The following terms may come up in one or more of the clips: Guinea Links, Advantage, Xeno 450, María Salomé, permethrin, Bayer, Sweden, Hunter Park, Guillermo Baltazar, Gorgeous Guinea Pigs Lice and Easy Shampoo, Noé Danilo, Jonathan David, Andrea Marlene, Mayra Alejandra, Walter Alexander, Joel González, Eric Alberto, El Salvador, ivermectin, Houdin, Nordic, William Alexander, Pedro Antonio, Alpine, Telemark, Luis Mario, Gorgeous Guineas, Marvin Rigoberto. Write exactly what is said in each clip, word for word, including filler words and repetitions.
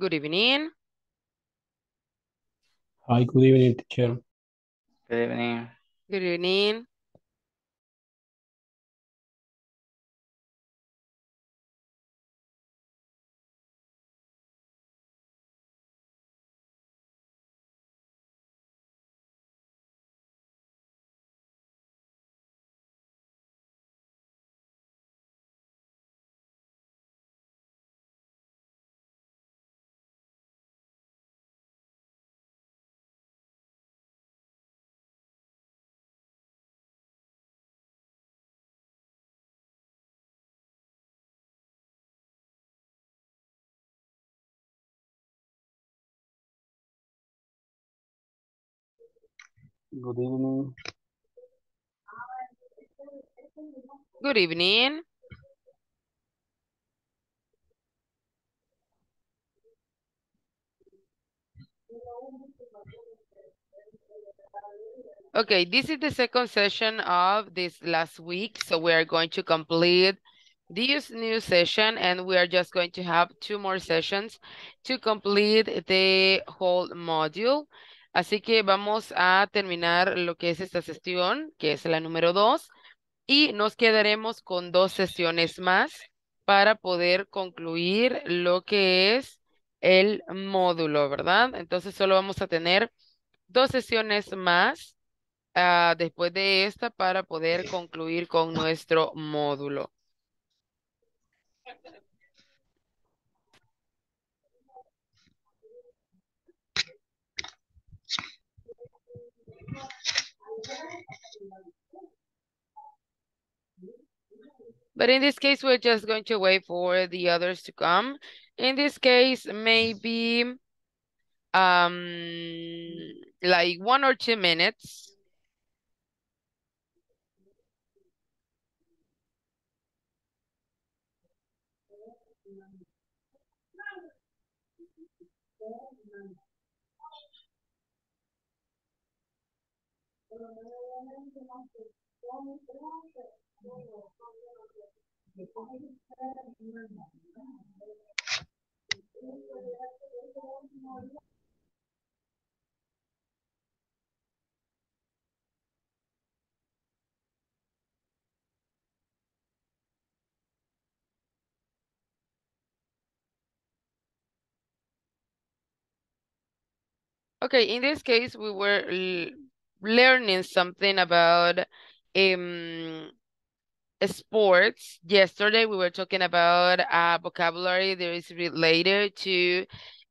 Good evening. Hi, good evening, teacher. Good evening. Good evening. Good evening. Good evening. Okay, this is the second session of this last week. So we are going to complete this new session and we are just going to have two more sessions to complete the whole module. Así que vamos a terminar lo que es esta sesión, que es la número dos, y nos quedaremos con dos sesiones más para poder concluir lo que es el módulo, ¿verdad? Entonces solo vamos a tener dos sesiones más uh, después de esta para poder concluir con nuestro módulo. But in this case, we're just going to wait for the others to come. In this case, maybe um, like one or two minutes. Okay, in this case, we were learning something about um sports. Yesterday we were talking about uh, vocabulary that is related to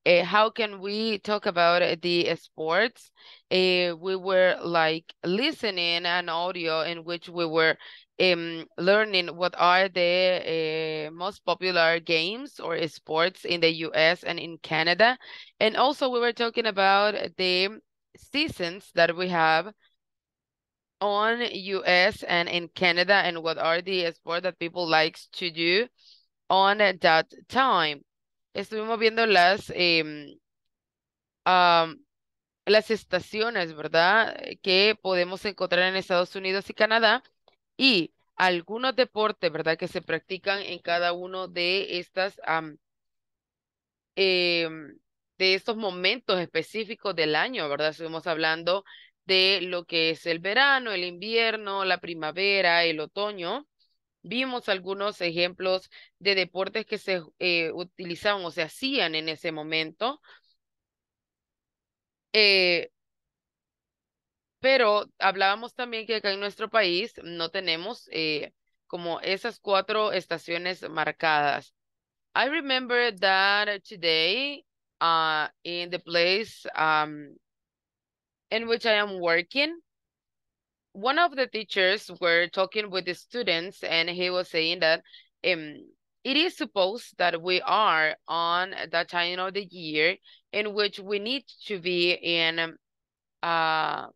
uh, how can we talk about the sports. Uh, we were like listening an audio in which we were um, learning what are the uh, most popular games or sports in the U S and in Canada. And also we were talking about the seasons that we have on U S and in Canada and what are the sports that people likes to do on that time. Estuvimos viendo las eh, um, las estaciones, ¿verdad? Que podemos encontrar en Estados Unidos y Canadá y algunos deportes, ¿verdad? Que se practican en cada uno de estas um, eh, de estos momentos específicos del año, ¿verdad? Estuvimos hablando de lo que es el verano, el invierno, la primavera, el otoño. Vimos algunos ejemplos de deportes que se eh, utilizaban o se hacían en ese momento. Eh, pero hablábamos también que acá en nuestro país no tenemos eh, como esas cuatro estaciones marcadas. I remember that today uh, in the place... Um, in which I am working, one of the teachers were talking with the students and he was saying that um, it is supposed that we are on that time of the year in which we need to be in uh,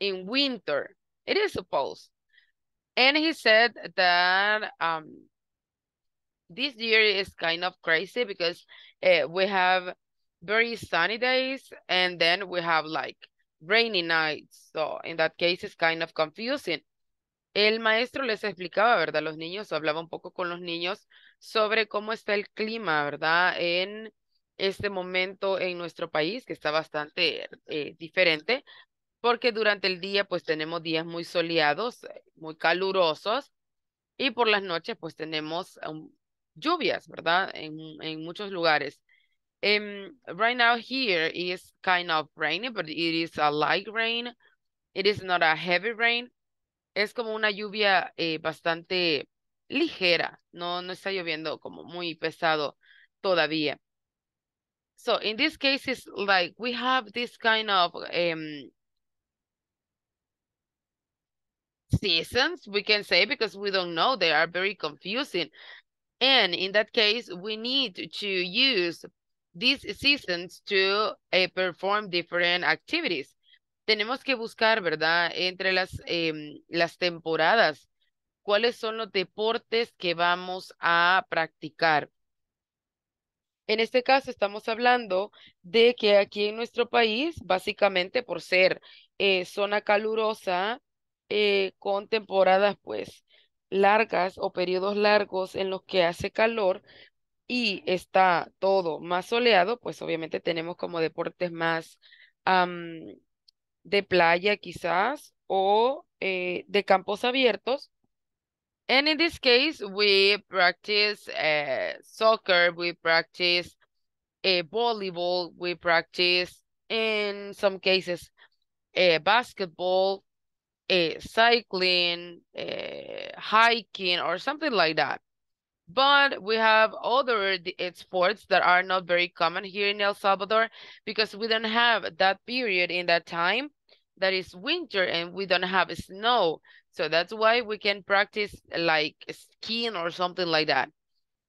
in winter. It is supposed. And he said that um, this year is kind of crazy because uh, we have very sunny days and then we have like rainy nights, so in that case it's kind of confusing. El maestro les explicaba, ¿verdad? Los niños, hablaba un poco con los niños sobre cómo está el clima, ¿verdad? En este momento en nuestro país, que está bastante eh, diferente, porque durante el día pues tenemos días muy soleados, muy calurosos, y por las noches pues tenemos um, lluvias, ¿verdad? En, en muchos lugares. Um, right now here is kind of rainy, but it is a light rain. It is not a heavy rain. Es como una lluvia eh, bastante ligera. No, no está lloviendo como muy pesado todavía. So in this case, it's like we have this kind of um, seasons, we can say, because we don't know. They are very confusing. And in that case, we need to use these seasons to uh, perform different activities. Tenemos que buscar, ¿verdad?, entre las, eh, las temporadas, cuáles son los deportes que vamos a practicar. En este caso estamos hablando de que aquí en nuestro país, básicamente por ser eh, zona calurosa, eh, con temporadas pues largas o periodos largos en los que hace calor y está todo más soleado, pues obviamente tenemos como deportes más um, de playa quizás, o eh, de campos abiertos. And in this case, we practice uh, soccer, we practice uh, volleyball, we practice, in some cases, uh, basketball, uh, cycling, uh, hiking, or something like that. But we have other sports that are not very common here in El Salvador, because we don't have that period in that time that is winter, and we don't have snow. So that's why we can practice like skiing or something like that.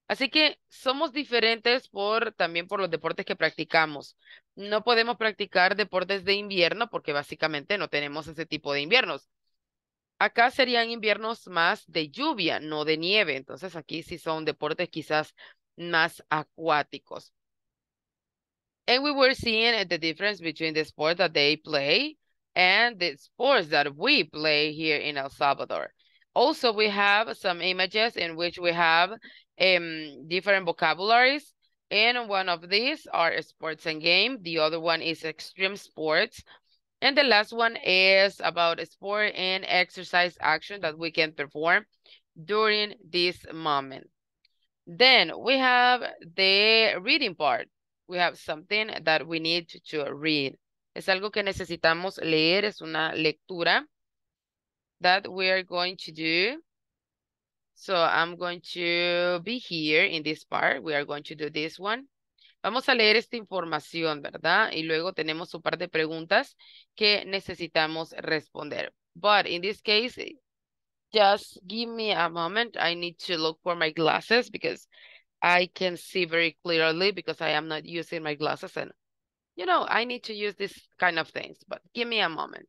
Así que somos diferentes por, también por los deportes que practicamos. No podemos practicar deportes de invierno porque básicamente no tenemos ese tipo de inviernos. Acá serían inviernos más de lluvia, no de nieve. Entonces aquí sí son deportes quizás más acuáticos. And we were seeing the difference between the sport that they play and the sports that we play here in El Salvador. Also, we have some images in which we have um, different vocabularies. And one of these are sports and game. The other one is extreme sports. And the last one is about sport and exercise action that we can perform during this moment. Then we have the reading part. We have something that we need to read. Es algo que necesitamos leer, es una lectura that we are going to do. So I'm going to be here in this part. We are going to do this one. Vamos a leer esta información, ¿verdad? Y luego tenemos su par de preguntas que necesitamos responder. But in this case, just give me a moment. I need to look for my glasses because I can see very clearly because I am not using my glasses and you know, I need to use this kind of things, but give me a moment.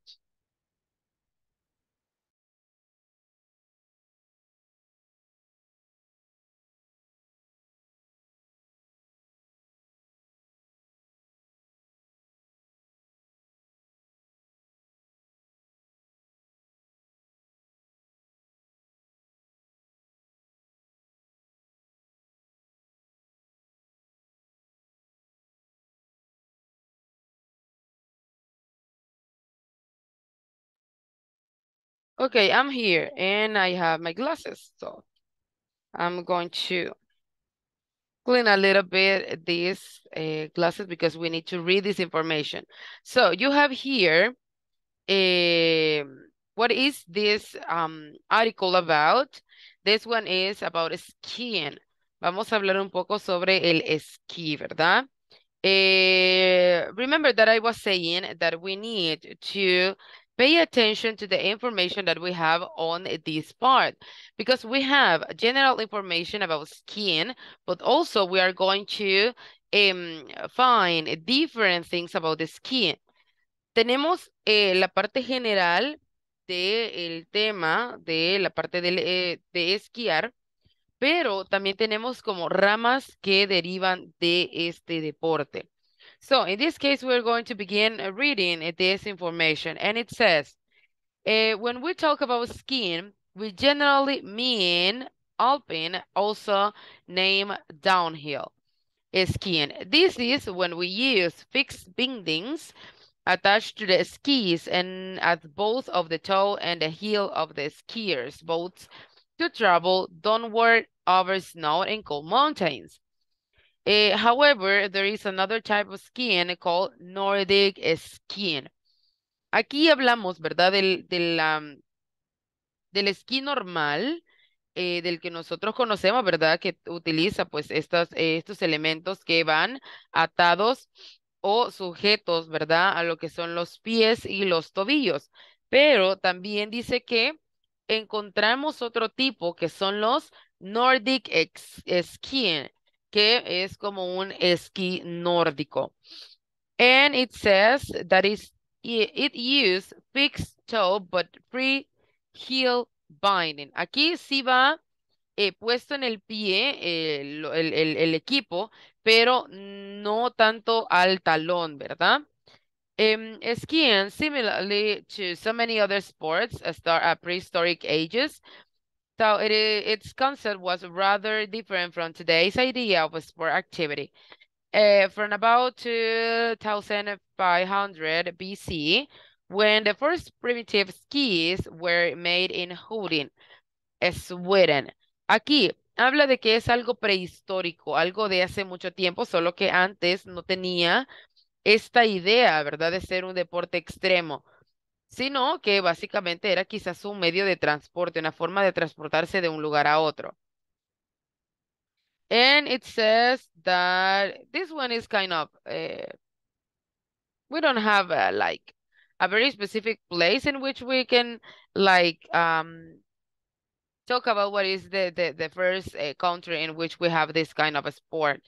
Okay, I'm here and I have my glasses, so I'm going to clean a little bit these uh, glasses because we need to read this information. So you have here, uh, what is this um, article about? This one is about skiing. Vamos a hablar un poco sobre el esquí, ¿verdad? Uh, remember that I was saying that we need to pay attention to the information that we have on this part, because we have general information about skiing, but also we are going to um, find different things about the skiing. Tenemos eh, la parte general del tema, de la parte de, de esquiar, pero también tenemos como ramas que derivan de este deporte. So in this case, we're going to begin reading this information. And it says, uh, when we talk about skiing, we generally mean Alpine, also named downhill. skiing. This is when we use fixed bindings attached to the skis and at both of the toe and the heel of the skiers' boots to travel downward over snow and cold mountains. Uh, however, there is another type of skiing called Nordic skiing. Aquí hablamos, ¿verdad? Del, del, um, del esquí normal, eh, del que nosotros conocemos, ¿verdad? Que utiliza pues estas, eh, estos elementos que van atados o sujetos, ¿verdad? A lo que son los pies y los tobillos. Pero también dice que encontramos otro tipo que son los Nordic skiing, que es como un esquí nórdico. And it says that is it uses fixed toe but free heel binding. Aquí sí va eh, puesto en el pie eh, el, el, el equipo, pero no tanto al talón, ¿verdad? Um, skiing, similarly to so many other sports, uh, start at prehistoric ages. So it, its concept was rather different from today's idea of a sport activity. Uh, from about two thousand five hundred B C, when the first primitive skis were made in Houdin, Sweden. Aquí habla de que es algo prehistórico, algo de hace mucho tiempo, solo que antes no tenía esta idea, ¿verdad? De ser un deporte extremo, sino que básicamente era quizás un medio de transporte, una forma de transportarse de un lugar a otro. And it says that this one is kind of, uh, we don't have uh, like a very specific place in which we can like um, talk about what is the, the, the first uh, country in which we have this kind of a sport.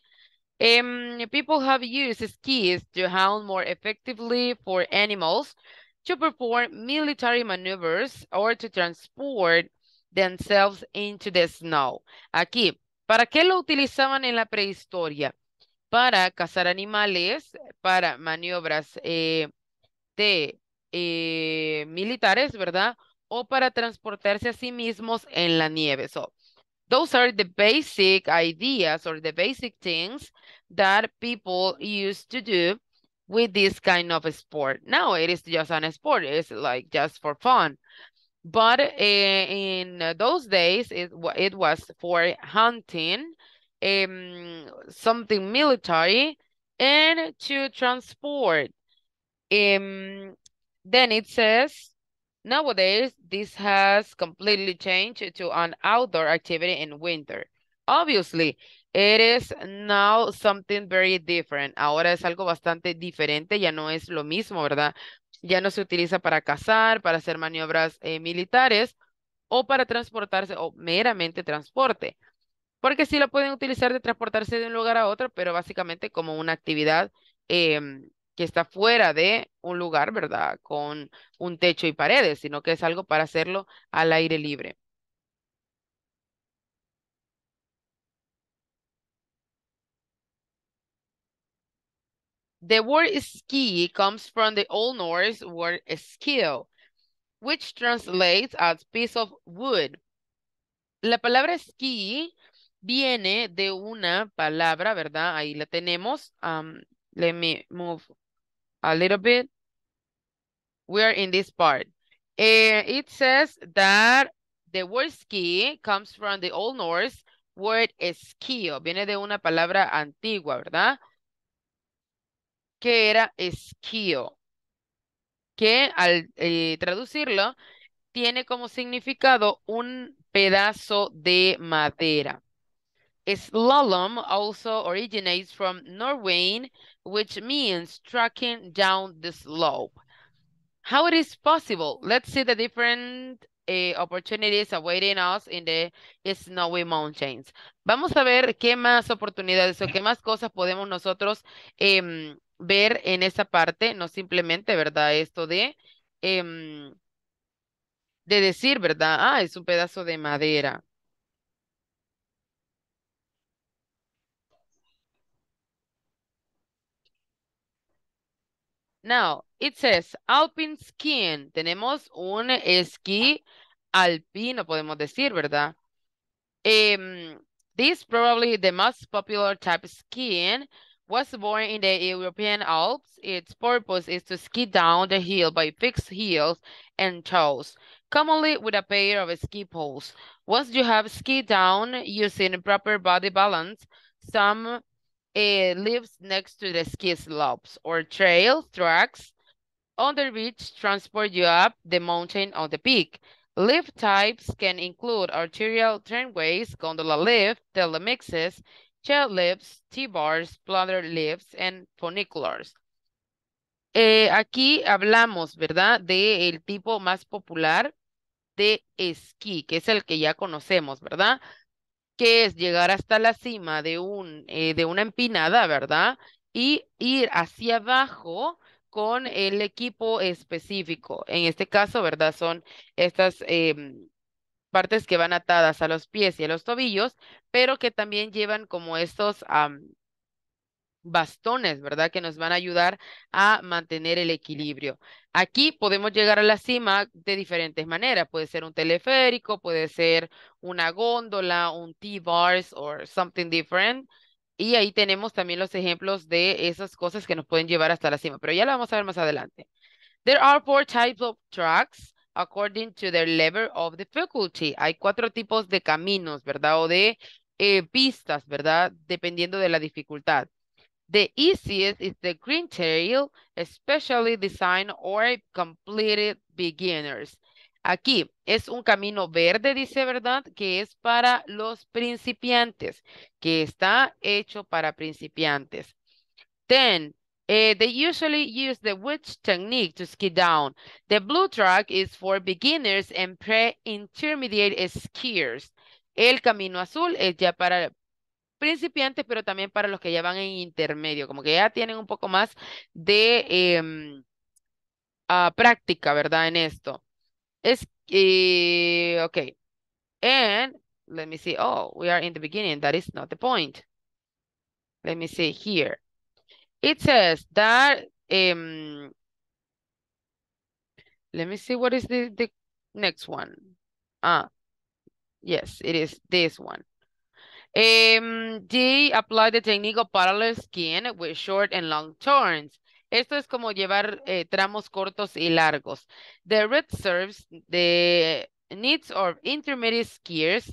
Um, people have used skis to hunt more effectively for animals, to perform military maneuvers, or to transport themselves into the snow. Aquí. ¿Para qué lo utilizaban en la prehistoria? Para cazar animales, para maniobras eh, de eh, militares, ¿verdad? O para transportarse a sí mismos en la nieve. So, those are the basic ideas or the basic things that people used to do with this kind of a sport. Now it is just an sport. It's like just for fun. But in those days, it, it was for hunting, um, something military, and to transport. Um, then it says, nowadays, this has completely changed to an outdoor activity in winter. Obviously, it is now something very different. Ahora es algo bastante diferente, ya no es lo mismo, ¿verdad? Ya no se utiliza para cazar, para hacer maniobras eh, militares o para transportarse o meramente transporte. Porque sí lo pueden utilizar de transportarse de un lugar a otro, pero básicamente como una actividad eh, que está fuera de un lugar, ¿verdad? Con un techo y paredes, sino que es algo para hacerlo al aire libre. The word ski comes from the Old Norse word "skil", which translates as piece of wood. La palabra ski viene de una palabra, ¿verdad? Ahí la tenemos. Um, let me move a little bit. We are in this part. Uh, it says that the word ski comes from the Old Norse word "skil". Viene de una palabra antigua, ¿verdad? Que era esquío, que al eh, traducirlo tiene como significado un pedazo de madera. Slalom also originates from Norwegian, which means tracking down the slope. How it is possible? Let's see the different eh, opportunities awaiting us in the snowy mountains. Vamos a ver qué más oportunidades o qué más cosas podemos nosotros eh, ver en esa parte, no simplemente, ¿verdad? Esto de, eh, de decir, ¿verdad? Ah, es un pedazo de madera. Now, it says Alpine skiing. Tenemos un esquí alpino, podemos decir, ¿verdad? Eh, This probably the most popular type of skiing was born in the European Alps. Its purpose is to ski down the hill by fixed heels and toes, commonly with a pair of ski poles. Once you have skied down using proper body balance, some uh, lives next to the ski slopes or trail tracks on the ridge transport you up the mountain on the peak. Lift types can include arterial tramways, gondola lift, telemixes, chair lifts, T-bars, bladder lifts, and funiculars. Eh, aquí hablamos, ¿verdad? De el tipo más popular de esquí, que es el que ya conocemos, ¿verdad? Que es llegar hasta la cima de, un, eh, de una empinada, ¿verdad? Y ir hacia abajo con el equipo específico. En este caso, ¿verdad? Son estas eh, partes que van atadas a los pies y a los tobillos, pero que también llevan como estos um, bastones, ¿verdad? Que nos van a ayudar a mantener el equilibrio. Aquí podemos llegar a la cima de diferentes maneras. Puede ser un teleférico, puede ser una góndola, un T-bars or something different. Y ahí tenemos también los ejemplos de esas cosas que nos pueden llevar hasta la cima. Pero ya la vamos a ver más adelante. There are four types of tracks according to their level of difficulty. Hay cuatro tipos de caminos, ¿verdad? O de eh, pistas, ¿verdad? Dependiendo de la dificultad. The easiest is the green trail, especially designed or completed beginners. Aquí es un camino verde, dice, ¿verdad? Que es para los principiantes, que está hecho para principiantes. Then, eh, they usually use the wedge technique to ski down. The blue track is for beginners and pre-intermediate skiers. El camino azul es ya para principiantes, pero también para los que ya van en intermedio, como que ya tienen un poco más de eh, uh, práctica, ¿verdad? En esto. It's, uh, okay, and let me see. Oh, we are in the beginning. That is not the point. Let me see here. It says that, um, let me see what is the, the next one. Ah, yes, it is this one. Um, they apply the technique of parallel skiing with short and long turns. Esto es como llevar eh, tramos cortos y largos. The red serves the needs of intermediate skiers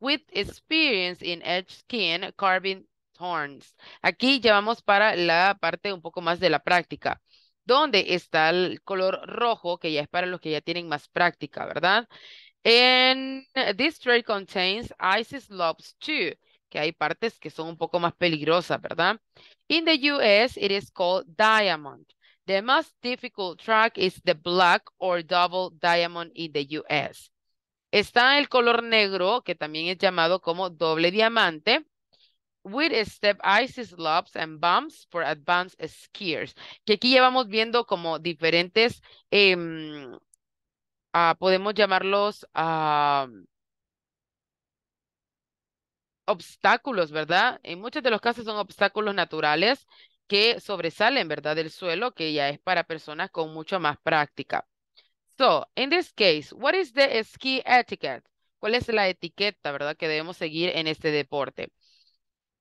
with experience in edge skiing, carving turns. Aquí llevamos para la parte un poco más de la práctica, donde está el color rojo, que ya es para los que ya tienen más práctica, ¿verdad? And this trail contains icy slopes too. Que hay partes que son un poco más peligrosas, ¿verdad? In the U S, it is called diamond. The most difficult track is the black or double diamond in the U S. Está el color negro, que también es llamado como doble diamante, with step icy slopes and bumps for advanced skiers. Que aquí ya vamos viendo como diferentes, eh, uh, podemos llamarlos... Uh, obstáculos, ¿verdad? En muchos de los casos son obstáculos naturales que sobresalen, ¿verdad? Del suelo, que ya es para personas con mucho más práctica. So, in this case, what is the ski etiquette? ¿Cuál es la etiqueta, ¿verdad? Que debemos seguir en este deporte.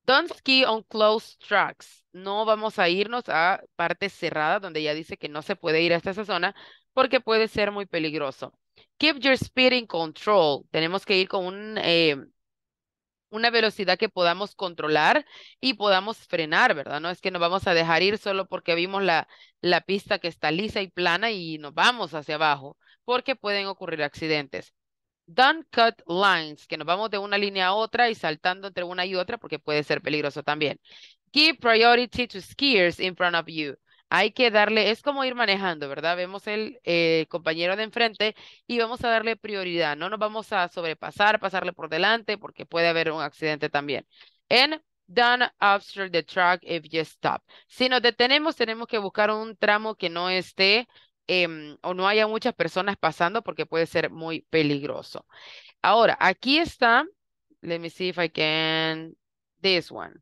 Don't ski on closed tracks. No vamos a irnos a partes cerradas donde ya dice que no se puede ir hasta esa zona porque puede ser muy peligroso. Keep your speed in control. Tenemos que ir con un... Eh, una velocidad que podamos controlar y podamos frenar, ¿verdad? No es que nos vamos a dejar ir solo porque vimos la, la pista que está lisa y plana y nos vamos hacia abajo, porque pueden ocurrir accidentes. Don't cut lines, que nos vamos de una línea a otra y saltando entre una y otra porque puede ser peligroso también. Give priority to skiers in front of you. Hay que darle, es como ir manejando, ¿verdad? Vemos el eh, compañero de enfrente y vamos a darle prioridad. No nos vamos a sobrepasar, pasarle por delante porque puede haber un accidente también. And don't obstruct the track if you stop. Si nos detenemos, tenemos que buscar un tramo que no esté eh, o no haya muchas personas pasando porque puede ser muy peligroso. Ahora, aquí está. Let me see if I can. This one.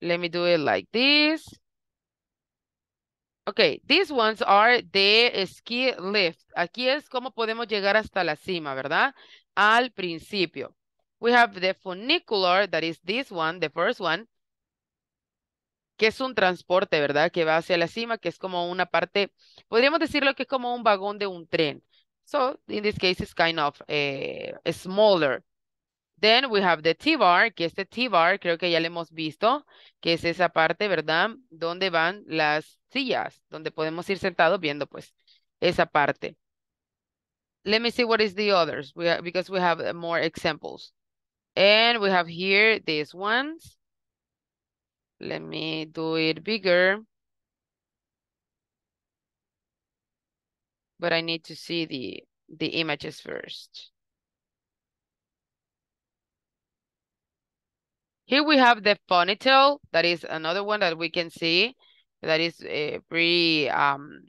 Let me do it like this. Ok, these ones are the ski lift. Aquí es cómo podemos llegar hasta la cima, ¿verdad? Al principio. We have the funicular, that is this one, the first one, que es un transporte, ¿verdad? Que va hacia la cima, que es como una parte, podríamos decirlo que es como un vagón de un tren. So, in this case, it's kind of eh, smaller. Then we have the T-bar, que este T-bar creo que ya lo hemos visto, que es esa parte, ¿verdad? Donde van las sillas, donde podemos ir sentados viendo, pues, esa parte. Let me see what is the others, we have, because we have more examples. And we have here these ones. Let me do it bigger. But I need to see the, the images first. Here we have the ponytail. That is another one that we can see. That is uh, pretty um,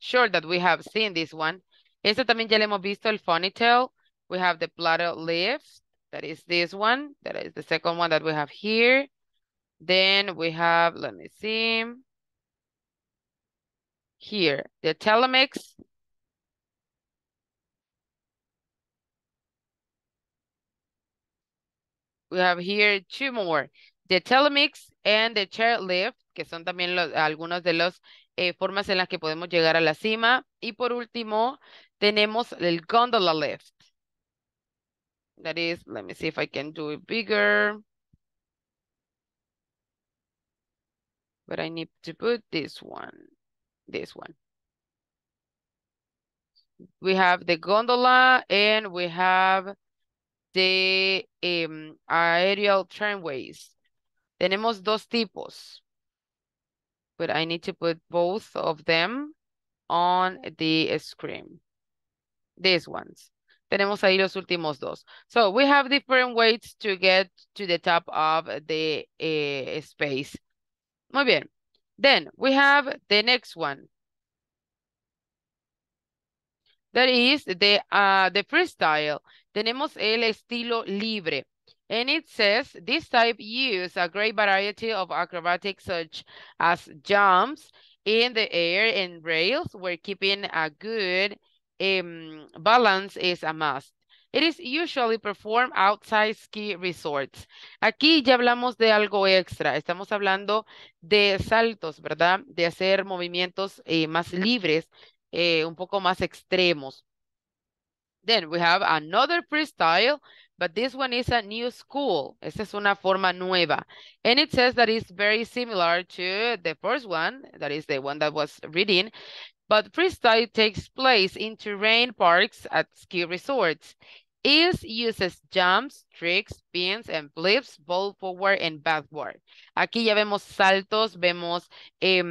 sure that we have seen this one. Este también ya le hemos visto, el ponytail. We have the plaited leaves. That is this one. That is the second one that we have here. Then we have, let me see, here, the telomeres. We have here two more, the telomeres and the chairlift, que son también los, algunos de las eh, formas en las que podemos llegar a la cima. Y por último, tenemos el gondola lift. That is, let me see if I can do it bigger. But I need to put this one, this one. We have the gondola and we have the um, aerial tramways. Tenemos dos tipos. But I need to put both of them on the screen. These ones. Tenemos ahí los últimos dos. So we have different ways to get to the top of the uh, space. Muy bien. Then we have the next one. That is the uh the freestyle. Tenemos el estilo libre. And it says this type uses a great variety of acrobatics such as jumps in the air and rails where keeping a good um, balance is a must. It is usually performed outside ski resorts. Aquí ya hablamos de algo extra. Estamos hablando de saltos, ¿verdad? De hacer movimientos eh, más libres, eh, un poco más extremos. Then we have another freestyle, but this one is a new school. Esta es una forma nueva. And it says that it's very similar to the first one, that is the one that was reading. But freestyle takes place in terrain parks at ski resorts. It uses jumps, tricks, spins, and flips, both forward and backward. Aquí ya vemos saltos, vemos eh,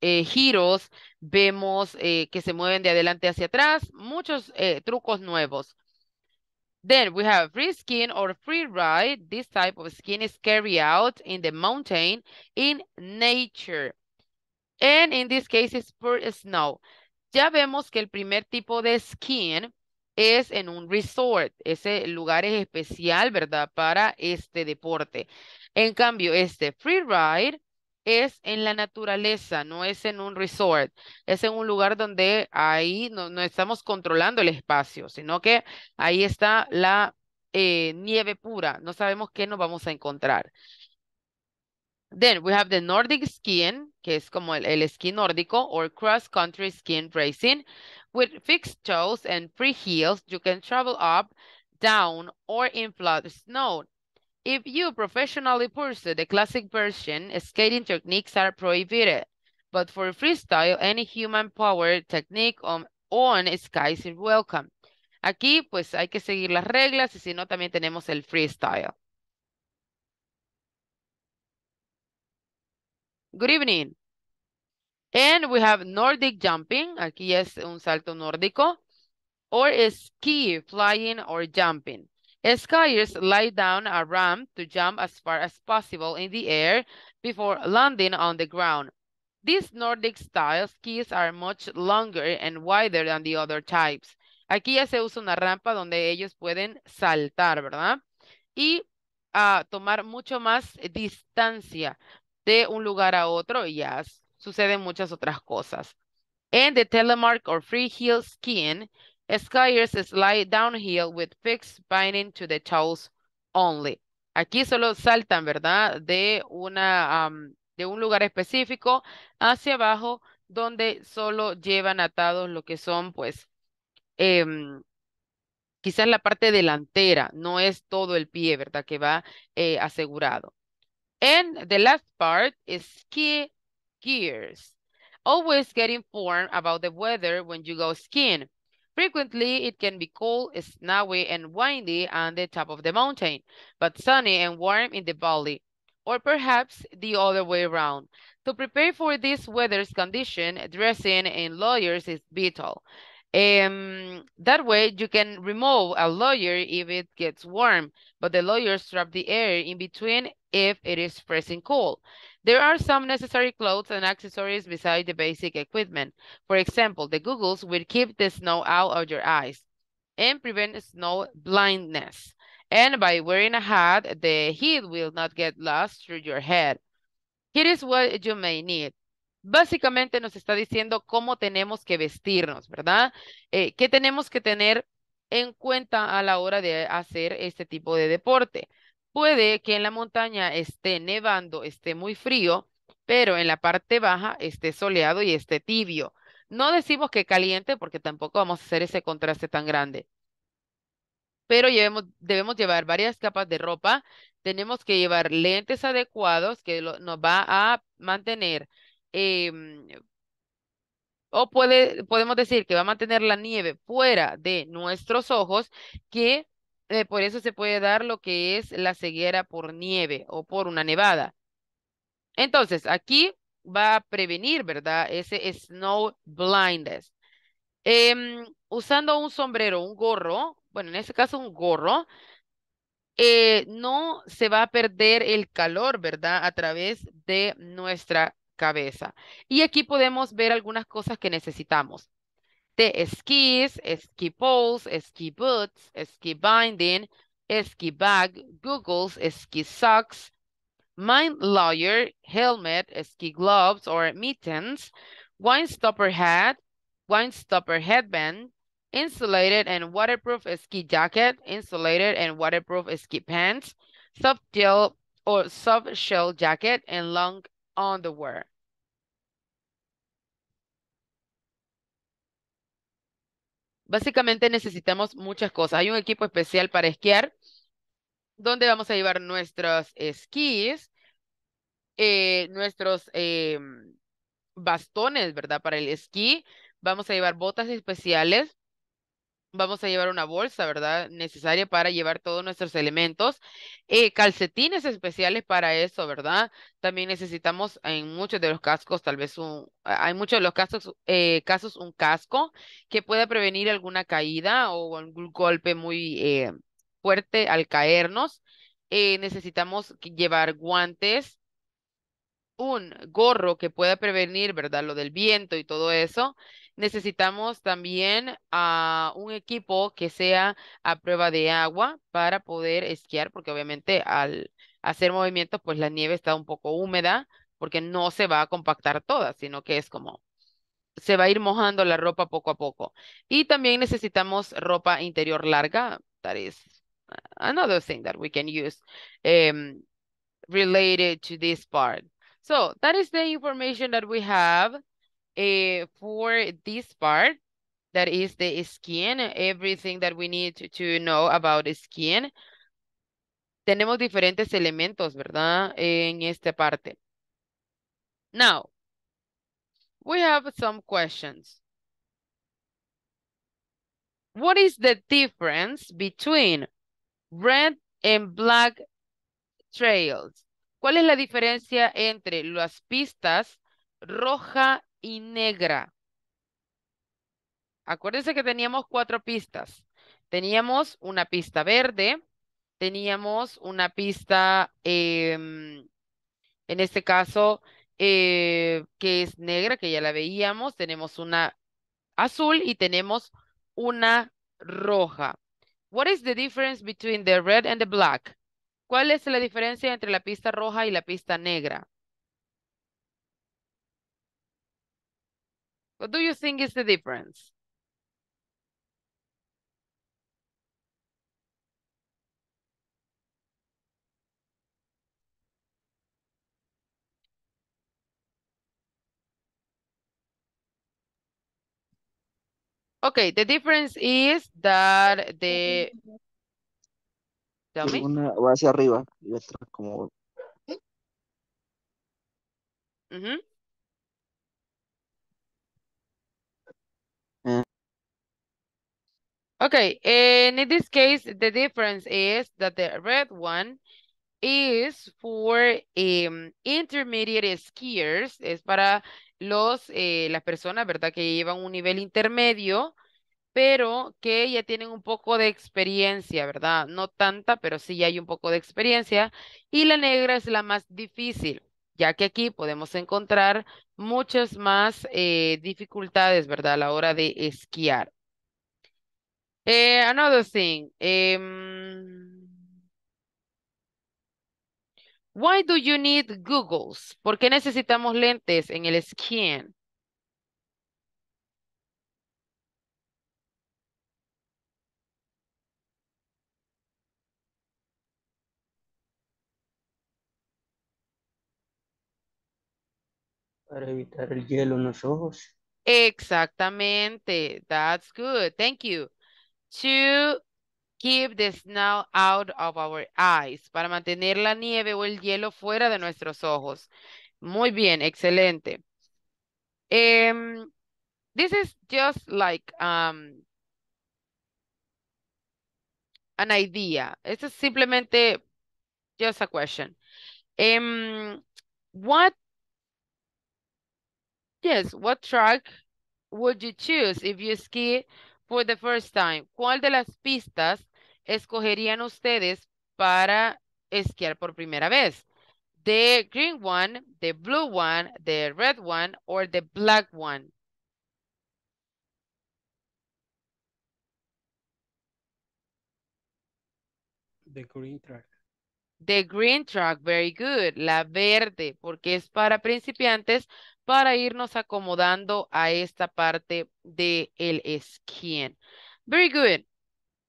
eh, giros, vemos eh, que se mueven de adelante hacia atrás, muchos eh, trucos nuevos. Then we have free skiing or free ride. This type of skiing is carried out in the mountain in nature. And in this case, it's pure snow. Ya vemos que el primer tipo de skiing es en un resort. Ese lugar es especial, ¿verdad? Para este deporte. En cambio, este free ride es en la naturaleza, no es en un resort. Es en un lugar donde ahí no, no estamos controlando el espacio, sino que ahí está la eh, nieve pura. No sabemos qué nos vamos a encontrar. Then we have the Nordic skiing, que es como el, el esquí nórdico, or cross-country skiing racing. With fixed toes and free heels, you can travel up, down, or in flat snow. If you professionally pursue the classic version, skating techniques are prohibited. But for freestyle, any human-powered technique on, on skis is welcome. Aquí, pues, hay que seguir las reglas, y si no, también tenemos el freestyle. Good evening. And we have Nordic jumping. Aquí es un salto nórdico. Or ski, flying or jumping. Skiers lie down a ramp to jump as far as possible in the air before landing on the ground. These Nordic style skis are much longer and wider than the other types. Aquí ya se usa una rampa donde ellos pueden saltar, ¿verdad? Y uh, tomar mucho más distancia de un lugar a otro, y ya suceden muchas otras cosas. And the telemark or free heel skiing Skiers slide downhill with peaks binding to the toes only. Aquí solo saltan, ¿verdad? De, una, um, de un lugar específico hacia abajo, donde solo llevan atados lo que son, pues, eh, quizás la parte delantera, no es todo el pie, ¿verdad? Que va eh, asegurado. And the last part is ski gears. Always get informed about the weather when you go skiing. Frequently, it can be cold, snowy, and windy on the top of the mountain, but sunny and warm in the valley, or perhaps the other way around. To prepare for this weather's condition, dressing in layers is vital. Um, that way, you can remove a layer if it gets warm, but the layers trap the air in between if it is freezing cold. There are some necessary clothes and accessories besides the basic equipment. For example, the goggles will keep the snow out of your eyes and prevent snow blindness. And by wearing a hat, the heat will not get lost through your head. Here is what you may need. Básicamente nos está diciendo cómo tenemos que vestirnos, ¿verdad? Eh, ¿Qué tenemos que tener en cuenta a la hora de hacer este tipo de deporte? Puede que en la montaña esté nevando, esté muy frío, pero en la parte baja esté soleado y esté tibio. No decimos que caliente porque tampoco vamos a hacer ese contraste tan grande. Pero llevemos, debemos llevar varias capas de ropa. Tenemos que llevar lentes adecuados que lo, nos va a mantener. Eh, o puede, podemos decir que va a mantener la nieve fuera de nuestros ojos, que... Eh, por eso se puede dar lo que es la ceguera por nieve o por una nevada. Entonces, aquí va a prevenir, ¿verdad? Ese snow blindness. Eh, usando un sombrero, un gorro, bueno, en este caso un gorro, eh, no se va a perder el calor, ¿verdad? A través de nuestra cabeza. Y aquí podemos ver algunas cosas que necesitamos. The skis, ski poles, ski boots, ski binding, ski bag, goggles, ski socks, mine layer, helmet, ski gloves or mittens, wine stopper hat, wine stopper headband, insulated and waterproof ski jacket, insulated and waterproof ski pants, soft gel or soft shell jacket, and long underwear. Básicamente necesitamos muchas cosas. Hay un equipo especial para esquiar donde vamos a llevar nuestros esquís, eh, nuestros eh, bastones, ¿verdad? Para el esquí. Vamos a llevar botas especiales. Vamos a llevar una bolsa, ¿verdad? Necesaria para llevar todos nuestros elementos. Eh, calcetines especiales para eso, ¿verdad? También necesitamos en muchos de los cascos, tal vez un... Hay muchos de los casos, eh, casos un casco que pueda prevenir alguna caída o algún golpe muy eh, fuerte al caernos. Eh, necesitamos llevar guantes, un gorro que pueda prevenir, ¿verdad? Lo del viento y todo eso. Necesitamos también uh, un equipo que sea a prueba de agua para poder esquiar, porque obviamente al hacer movimientos, pues la nieve está un poco húmeda, porque no se va a compactar toda, sino que es como, se va a ir mojando la ropa poco a poco. Y también necesitamos ropa interior larga, that is another thing that we can use um, related to this part. So that is the information that we have. Uh, for this part, that is the skiing, everything that we need to, to know about skiing. Tenemos diferentes elementos, ¿verdad? En esta parte. Now, we have some questions. What is the difference between red and black trails? ¿Cuál es la diferencia entre las pistas roja y negra? Acuérdense que teníamos cuatro pistas. Teníamos una pista verde, teníamos una pista, eh, en este caso, eh, que es negra, que ya la veíamos, tenemos una azul y tenemos una roja. What is the difference between the red and the black? ¿Cuál es la diferencia entre la pista roja y la pista negra? What do you think is the difference? Okay, the difference is that the... Tell me. Una va hacia arriba y otra como... Mm-hmm. Okay, and in this case, the difference is that the red one is for um, intermediate skiers, es para los, eh, las personas, ¿verdad? Que llevan un nivel intermedio, pero que ya tienen un poco de experiencia, ¿verdad? No tanta, pero sí hay un poco de experiencia. Y la negra es la más difícil, ya que aquí podemos encontrar muchas más eh, dificultades, ¿verdad? A la hora de esquiar. Uh, another thing, um, why do you need goggles? ¿Por qué necesitamos lentes en el skin? Para evitar el hielo en los ojos. Exactamente, that's good, thank you. To keep the snow out of our eyes. Para mantener la nieve o el hielo fuera de nuestros ojos. Muy bien, excelente. Um, this is just like um, an idea. Esto es simplemente just a question. Um, what, yes, what track would you choose if you ski for the first time? ¿Cuál de las pistas escogerían ustedes para esquiar por primera vez? The green one, the blue one, the red one, or the black one? The green track. The green track, very good. La verde, porque es para principiantes, para irnos acomodando a esta parte del esquí. Very good.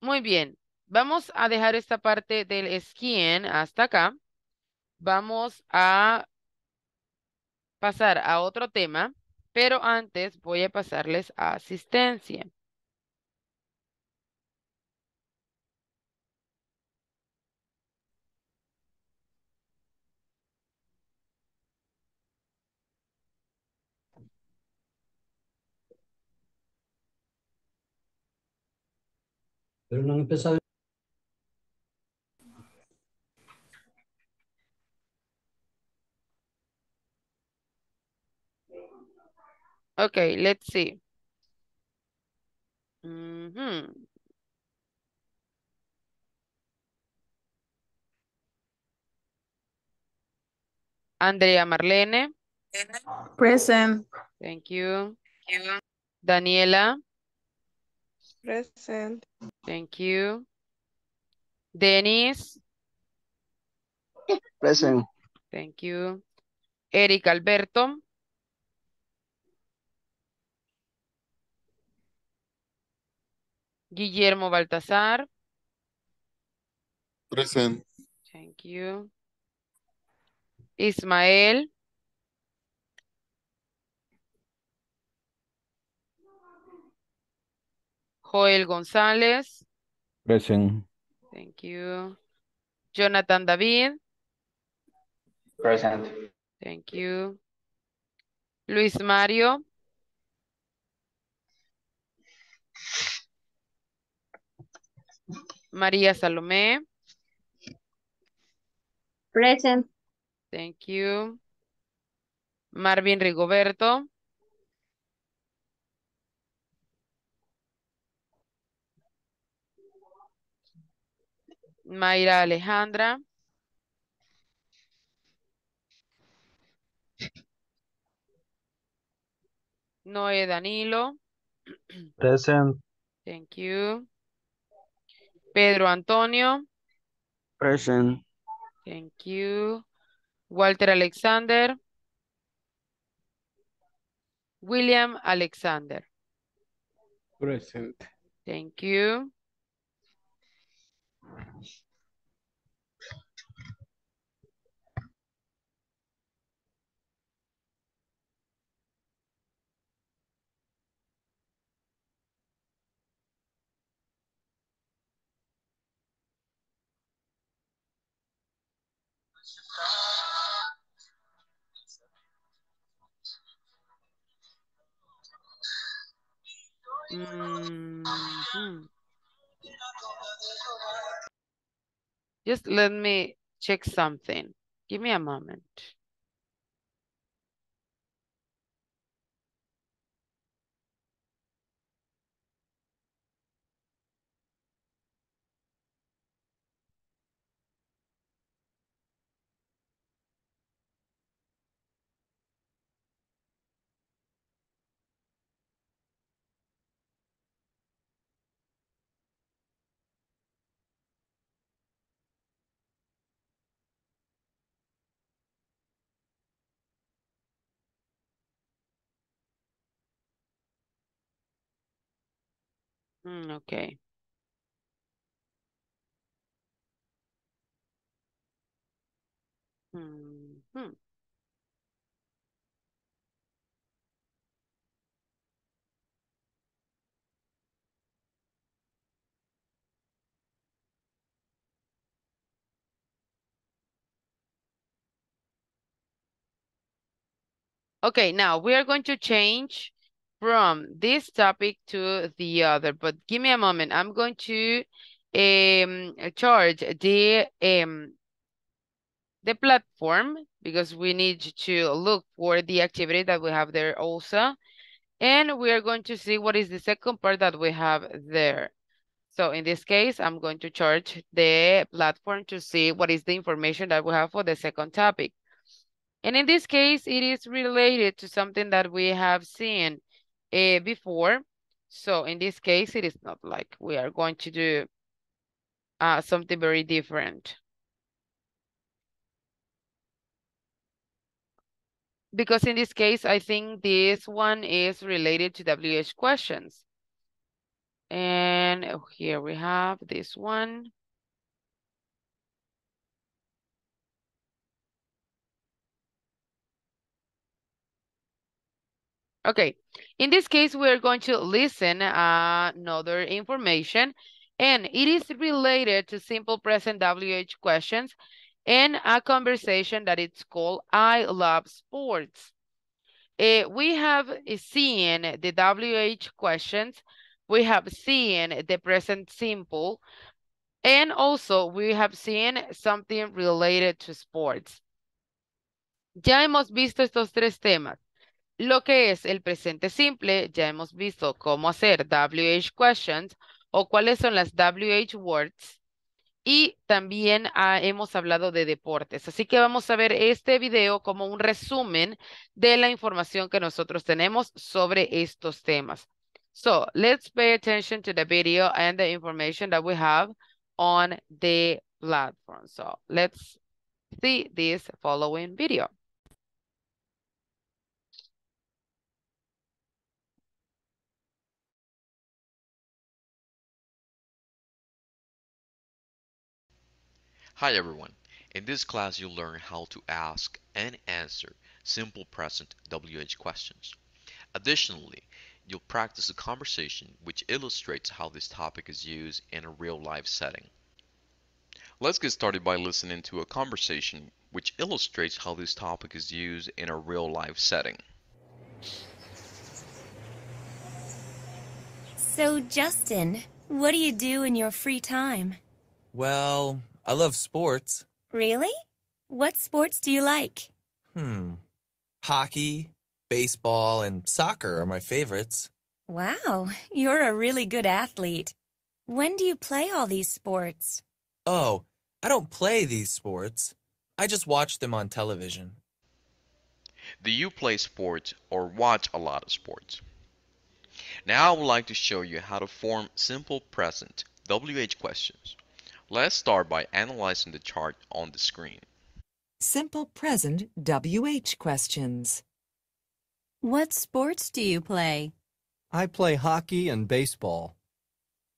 Muy bien. Vamos a dejar esta parte del esquí hasta acá. Vamos a pasar a otro tema, pero antes voy a pasarles a asistencia. Pero no han empezado. Okay, let's see. Mm-hmm. Andrea Marlene. Present. Thank you. Thank you. Daniela. Present. Thank you. Dennis. Present. Thank you. Eric Alberto. Guillermo Baltazar. Present. Thank you. Ismael. Joel González. Present. Thank you. Jonathan David. Present. Thank you. Luis Mario. María Salomé. Present. Thank you. Marvin Rigoberto. Mayra Alejandra. Noé Danilo. Present. Thank you. Pedro Antonio. Present. Thank you. Walter Alexander. William Alexander. Present. Thank you. Mm-hmm. Just let me check something. Give me a moment. Mm, okay. Mm-hmm. Okay, now we are going to change from this topic to the other, but give me a moment. I'm going to um charge the um the platform because we need to look for the activity that we have there also, and we are going to see what is the second part that we have there. So in this case, I'm going to charge the platform to see what is the information that we have for the second topic, and in this case, it is related to something that we have seen Uh, before. So in this case, it is not like we are going to do uh, something very different, because in this case, I think this one is related to W H questions. And oh, here we have this one. Okay, in this case, we're going to listen uh, another information, and it is related to simple present W H questions and a conversation that it's called I Love Sports. Uh, we have seen the W H questions, we have seen the present simple, and also we have seen something related to sports. Ya hemos visto estos tres temas. Lo que es el presente simple, ya hemos visto cómo hacer W H questions o cuáles son las W H words, y también ah, hemos hablado de deportes. Así que vamos a ver este video como un resumen de la información que nosotros tenemos sobre estos temas. So, let's pay attention to the video and the information that we have on the platform. So, let's see this following video. Hi everyone, in this class you'll learn how to ask and answer simple present W H questions. Additionally, you'll practice a conversation which illustrates how this topic is used in a real-life setting. Let's get started by listening to a conversation which illustrates how this topic is used in a real-life setting. So Justin, what do you do in your free time? Well, I love sports. Really? What sports do you like? Hmm. Hockey, baseball, and soccer are my favorites. Wow, you're a really good athlete. When do you play all these sports? Oh, I don't play these sports. I just watch them on television. Do you play sports or watch a lot of sports? Now I would like to show you how to form simple present W H questions. Let's start by analyzing the chart on the screen. Simple present W H questions. What sports do you play? I play hockey and baseball.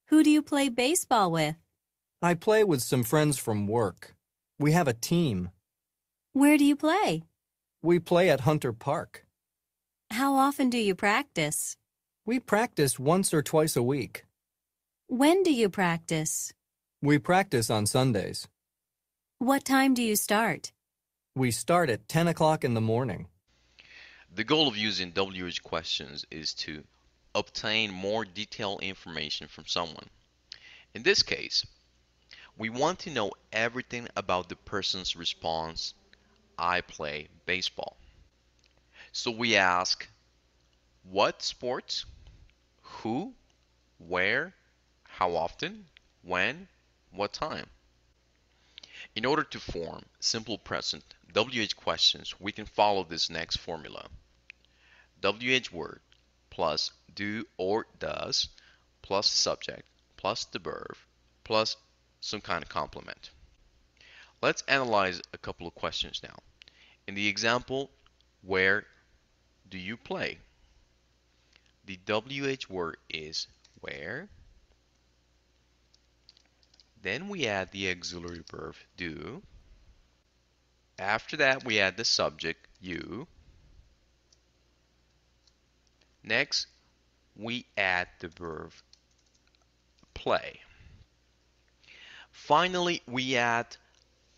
Who do you play baseball with? I play with some friends from work. We have a team. Where do you play? We play at Hunter Park. How often do you practice? We practice once or twice a week. When do you practice? We practice on Sundays. What time do you start? We start at ten o'clock in the morning. The goal of using W H questions is to obtain more detailed information from someone. In this case, we want to know everything about the person's response, I play baseball. So we ask, what sports, who, where, how often, when, what time. In order to form simple present W H questions, we can follow this next formula. W H word plus do or does plus subject plus the verb plus some kind of complement. Let's analyze a couple of questions now. In the example, where do you play? The W H word is where. Then we add the auxiliary verb do. After that, we add the subject you. Next, we add the verb play. Finally, we add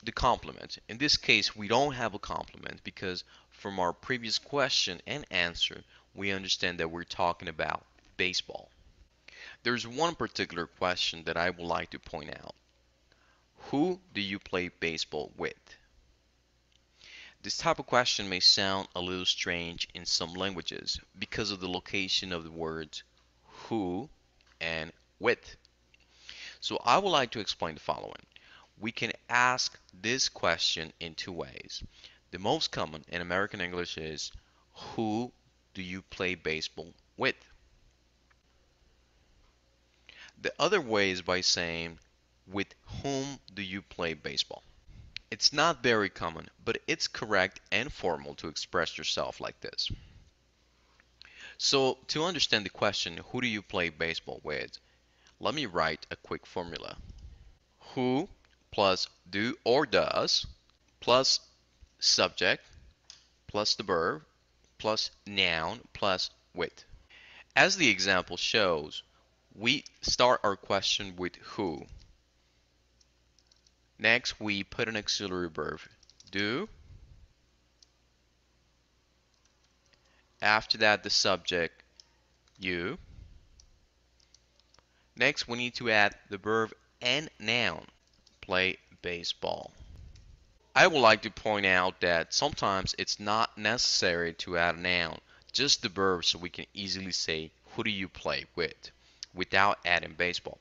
the complement. In this case, we don't have a complement because from our previous question and answer, we understand that we're talking about baseball. There's one particular question that I would like to point out. Who do you play baseball with? This type of question may sound a little strange in some languages because of the location of the words who and with. So I would like to explain the following. We can ask this question in two ways. The most common in American English is, who do you play baseball with? The other way is by saying, with whom do you play baseball? It's not very common, but it's correct and formal to express yourself like this. So to understand the question, who do you play baseball with? Let me write a quick formula. Who plus do or does plus subject plus the verb plus noun plus with. As the example shows, we start our question with who. Next, we put an auxiliary verb, do. After that, the subject, you. Next, we need to add the verb and noun, play baseball. I would like to point out that sometimes it's not necessary to add a noun, just the verb, so we can easily say, who do you play with, without adding baseball.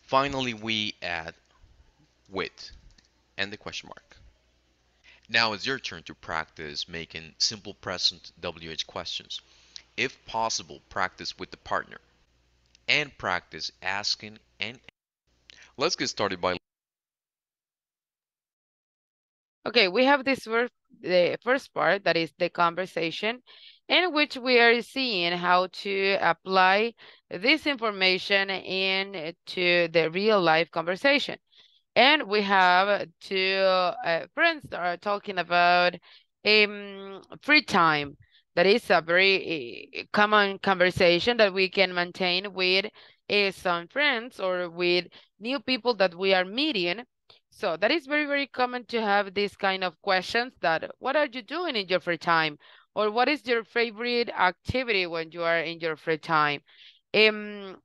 Finally, we add with and the question mark. Now it's your turn to practice making simple present W H questions. If possible, practice with the partner and practice asking and let's get started by. Okay, we have this verb, the first part that is the conversation, in which we are seeing how to apply this information into the real life conversation. And we have two uh, friends that are talking about um, free time. That is a very common conversation that we can maintain with uh, some friends or with new people that we are meeting. So that is very, very common to have this kind of questions that, what are you doing in your free time? Or what is your favorite activity when you are in your free time? Um,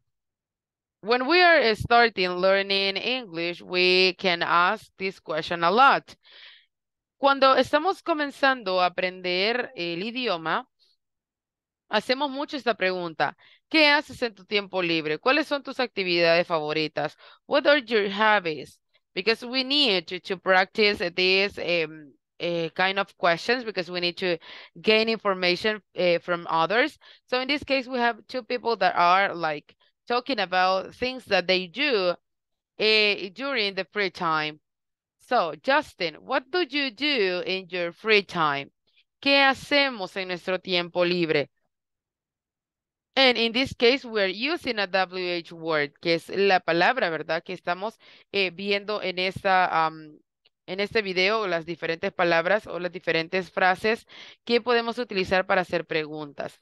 when we are starting learning English, we can ask this question a lot. Cuando estamos comenzando a aprender el idioma, hacemos mucho esta pregunta. ¿Qué haces en tu tiempo libre? ¿Cuáles son tus actividades favoritas? What are your hobbies? Because we need to, to practice this um, Uh, kind of questions because we need to gain information uh, from others. So in this case, we have two people that are like talking about things that they do uh, during the free time. So Justin, what do you do in your free time? ¿Qué hacemos en nuestro tiempo libre? And in this case, we're using a W H word, que es la palabra, ¿verdad? Que estamos eh, viendo en esta... Um, En este video, las diferentes palabras o las diferentes frases que podemos utilizar para hacer preguntas.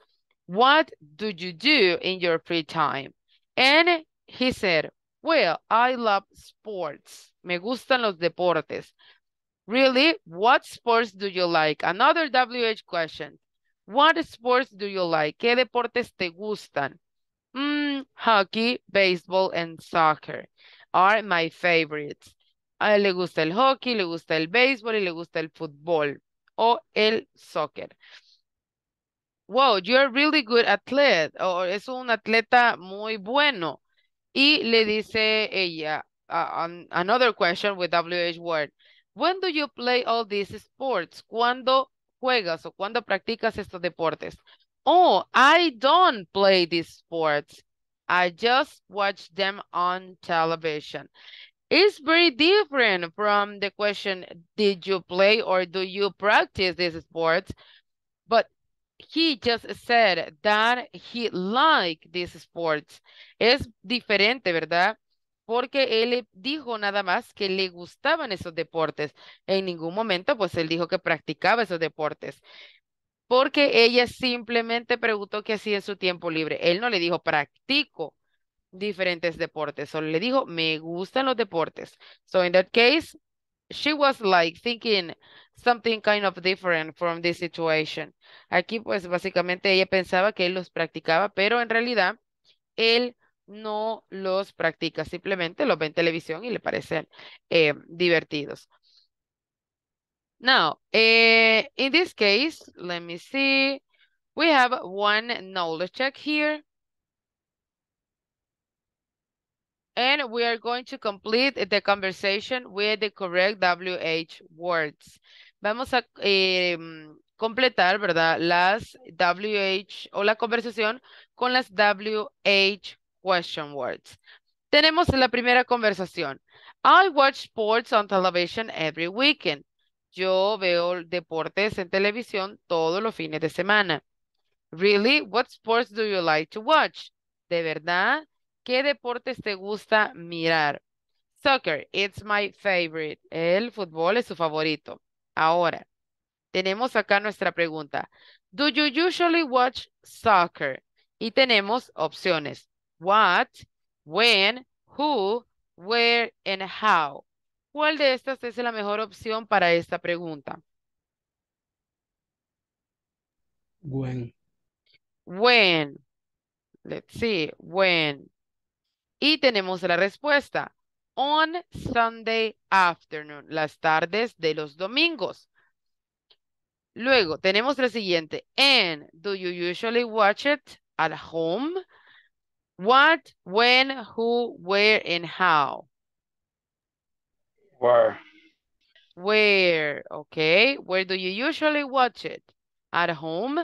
What do you do in your free time? And he said, well, I love sports. Me gustan los deportes. Really? What sports do you like? Another W H question. What sports do you like? ¿Qué deportes te gustan? Mm, hockey, baseball, and soccer are my favorites. A él le gusta el hockey, le gusta el béisbol, y le gusta el fútbol o el soccer. Wow, you're a really good athlete. O es un atleta muy bueno. Y le dice ella, uh, um, another question with W H word. When do you play all these sports? ¿Cuándo juegas o cuándo practicas estos deportes? Oh, I don't play these sports. I just watch them on television. It's very different from the question, did you play or do you practice these sports? But he just said that he liked these sports. Es diferente, ¿verdad? Porque él dijo nada más que le gustaban esos deportes. En ningún momento, pues, él dijo que practicaba esos deportes. Porque ella simplemente preguntó qué hacía en su tiempo libre. Él no le dijo, practico diferentes deportes. Solo le dijo, me gustan los deportes. So in that case, she was like thinking something kind of different from this situation. Aquí, pues, básicamente ella pensaba que él los practicaba, pero en realidad él no los practica. Simplemente los ve en televisión y le parecen eh, divertidos. Now, eh, in this case, let me see, we have one knowledge check here. And we are going to complete the conversation with the correct W H words. Vamos a eh, completar, ¿verdad? Las W H o la conversación con las W H question words. Tenemos la primera conversación. I watch sports on television every weekend. Yo veo deportes en televisión todos los fines de semana. Really? What sports do you like to watch? ¿De verdad? ¿Qué deportes te gusta mirar? Soccer, it's my favorite. El fútbol es su favorito. Ahora, tenemos acá nuestra pregunta. Do you usually watch soccer? Y tenemos opciones. What, when, who, where, and how. ¿Cuál de estas es la mejor opción para esta pregunta? When. When. Let's see. When. Y tenemos la respuesta. On Sunday afternoon. Las tardes de los domingos. Luego tenemos la siguiente. And. Do you usually watch it at home? What, when, who, where, and how. Where? Where, okay. Where do you usually watch it? At home?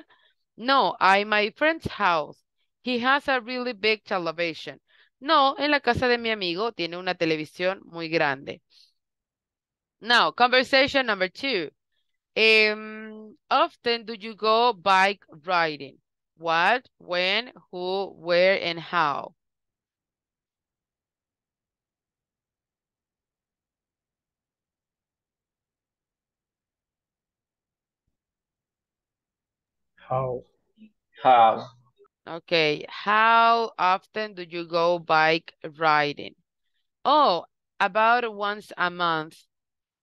No, at my friend's house. He has a really big television. No, en la casa de mi amigo tiene una televisión muy grande. Now, conversation number two. Um, often do you go bike riding? What, when, who, where, and how? How? How? Okay. How often do you go bike riding? Oh, about once a month.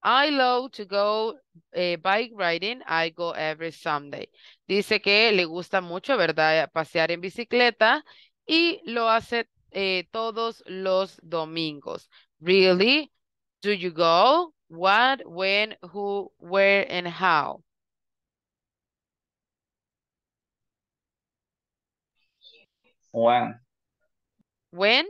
I love to go eh, bike riding. I go every Sunday. Dice que le gusta mucho, ¿verdad? Pasear en bicicleta y lo hace eh, todos los domingos. Really? Do you go? What, when, who, where, and how? When? When?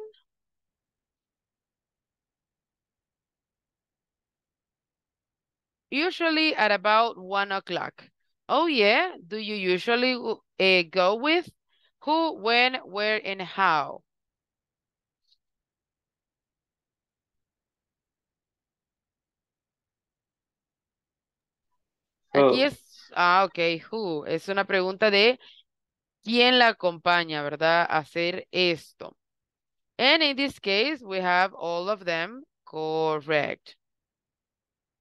Usually at about one o'clock. Oh, yeah. Do you usually uh, go with? Who, when, where, and how? Oh. Aquí es... Ah, ok. Who. Es una pregunta de... ¿Quién la acompaña, verdad? A hacer esto. And in this case, we have all of them correct.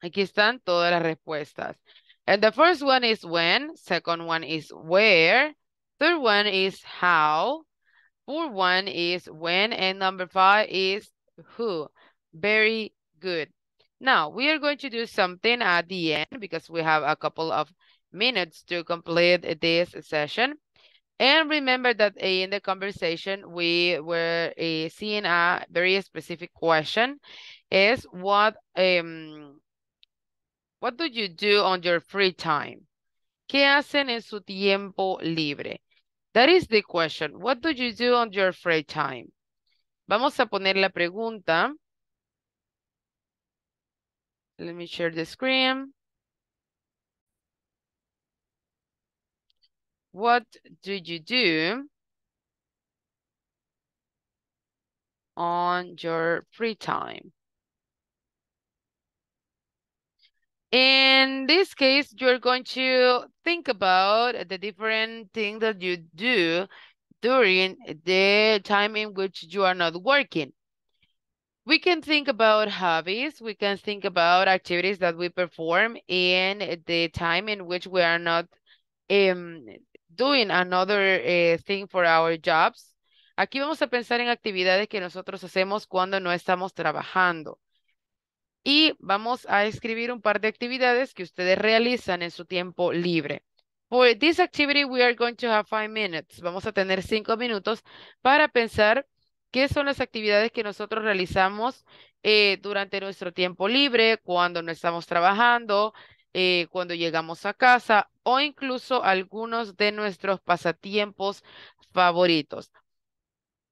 Aquí están todas las respuestas. And the first one is when. Second one is where. Third one is how. Fourth one is when. And number five is who. Very good. Now, we are going to do something at the end because we have a couple of minutes to complete this session. And remember that in the conversation, we were uh, seeing a very specific question is what, um, what do you do on your free time? ¿Qué hacen en su tiempo libre? That is the question. What do you do on your free time? Vamos a poner la pregunta. Let me share the screen. What do you do on your free time? In this case, you're going to think about the different things that you do during the time in which you are not working. We can think about hobbies. We can think about activities that we perform in the time in which we are not um, doing another uh, thing for our jobs. Aquí vamos a pensar en actividades que nosotros hacemos cuando no estamos trabajando. Y vamos a escribir un par de actividades que ustedes realizan en su tiempo libre. For this activity, we are going to have five minutes. Vamos a tener cinco minutos para pensar ¿qué son las actividades que nosotros realizamos eh, durante nuestro tiempo libre, cuando no estamos trabajando, eh, cuando llegamos a casa o incluso algunos de nuestros pasatiempos favoritos?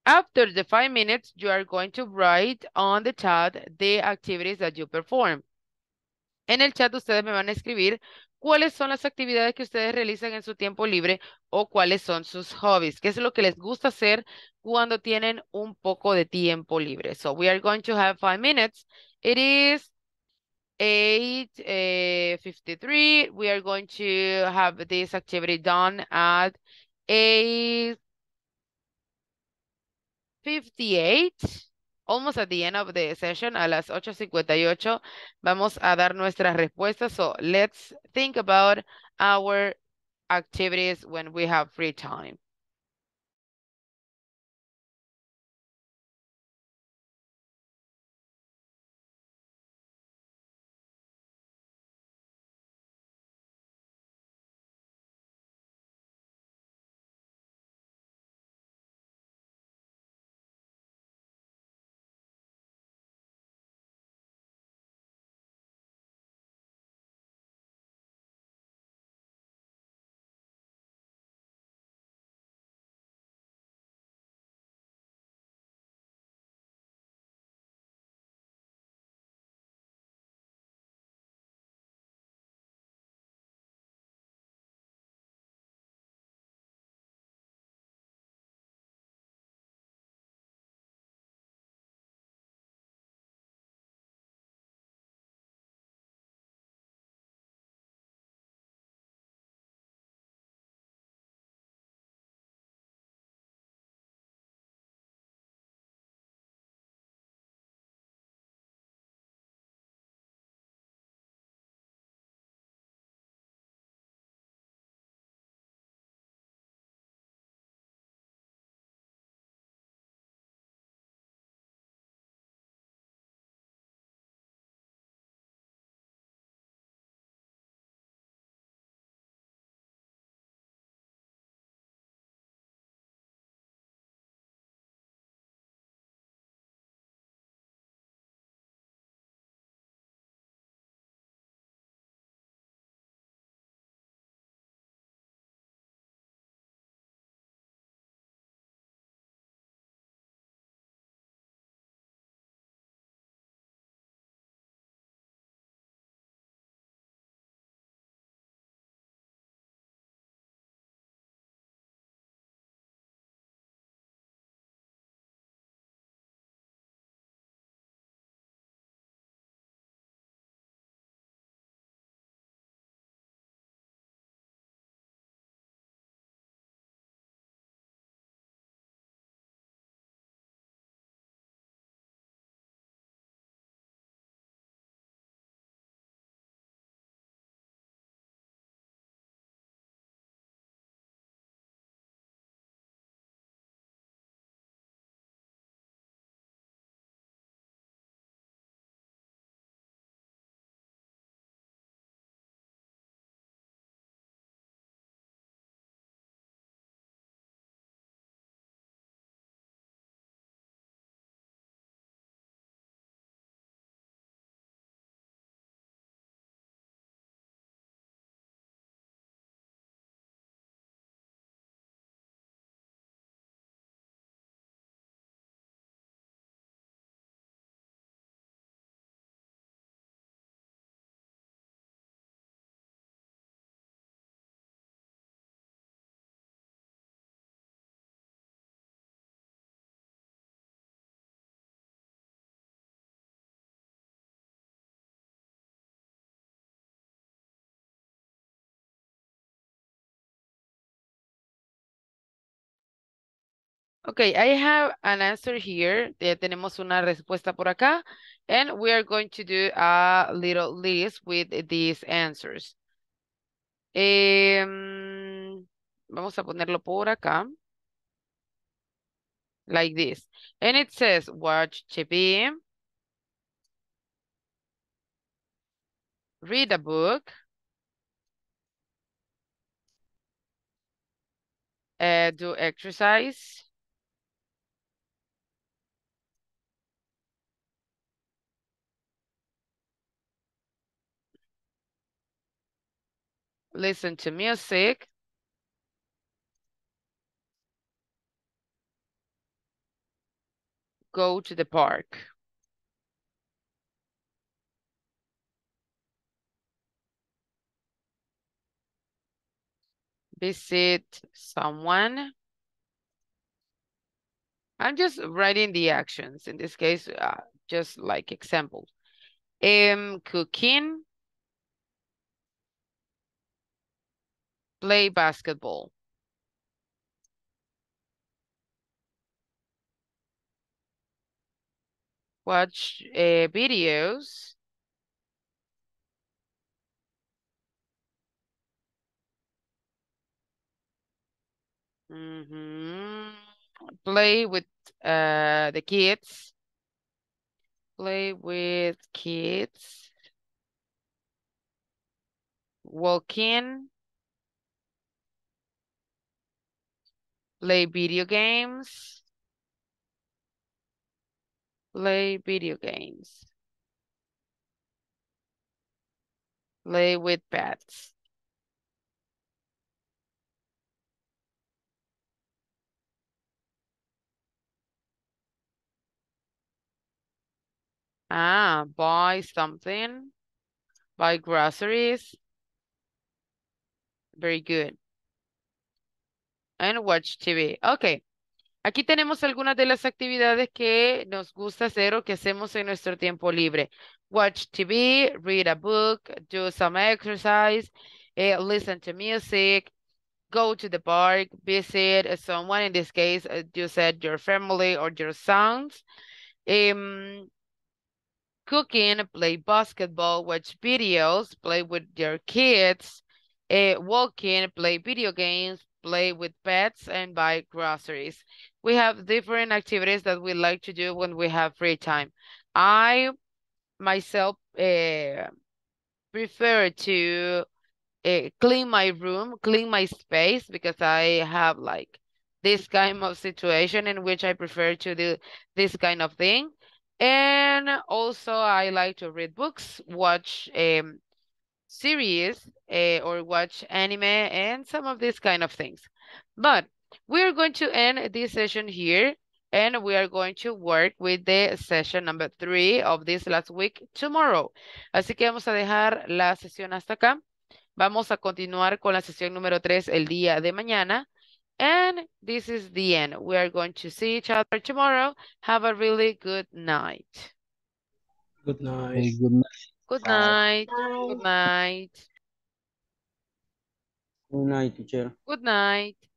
After the five minutes, you are going to write on the chat the activities that you perform. En el chat ustedes me van a escribir cuáles son las actividades que ustedes realizan en su tiempo libre o cuáles son sus hobbies, qué es lo que les gusta hacer cuando tienen un poco de tiempo libre. So we are going to have five minutes. It is eight fifty-three. We are going to have this activity done at eight fifty-eight. Almost at the end of the session, a las ocho cincuenta y ocho, vamos a dar nuestras respuestas. So let's think about our activities when we have free time. Okay, I have an answer here. Eh, tenemos una respuesta por acá. And we are going to do a little list with these answers. Eh, vamos a ponerlo por acá. Like this. And it says, watch T V, read a book, uh, do exercise, listen to music, go to the park. Visit someone. I'm just writing the actions. In this case, uh, just like example. Um, cooking. Play basketball. Watch uh, videos. Mm-hmm. Play with uh, the kids. Play with kids. Walk in. Play video games. Play video games. Play with pets. Ah, buy something. Buy groceries. Very good. And watch T V. Okay. Aquí tenemos algunas de las actividades que nos gusta hacer o que hacemos en nuestro tiempo libre. Watch T V, read a book, do some exercise, eh, listen to music, go to the park, visit someone. In this case, you said your family or your sons. Um, cooking, play basketball, watch videos, play with your kids, eh, walking, play video games, play with pets, and buy groceries. We have different activities that we like to do when we have free time. I myself uh, prefer to uh, clean my room, clean my space, because I have like this kind of situation in which I prefer to do this kind of thing. And also I like to read books, watch um, series uh, or watch anime and some of these kind of things. But we are going to end this session here, and we are going to work with the session number three of this last week tomorrow. Así que vamos a dejar la sesión hasta acá. Vamos a continuar con la sesión número tres el día de mañana. And this is the end. We are going to see each other tomorrow. Have a really good night. Good night. Hey, good night. Good night. Good night. Good night, teacher. Good night.